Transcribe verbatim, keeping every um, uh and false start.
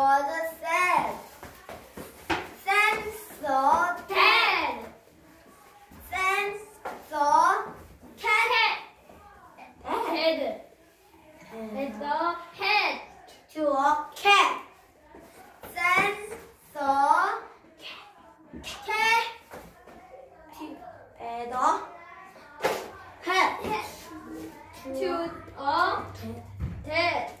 was sad. Sam saw ten. Sam saw cat. Head. Head saw head to a cat. Sam saw cat and a head to a cat.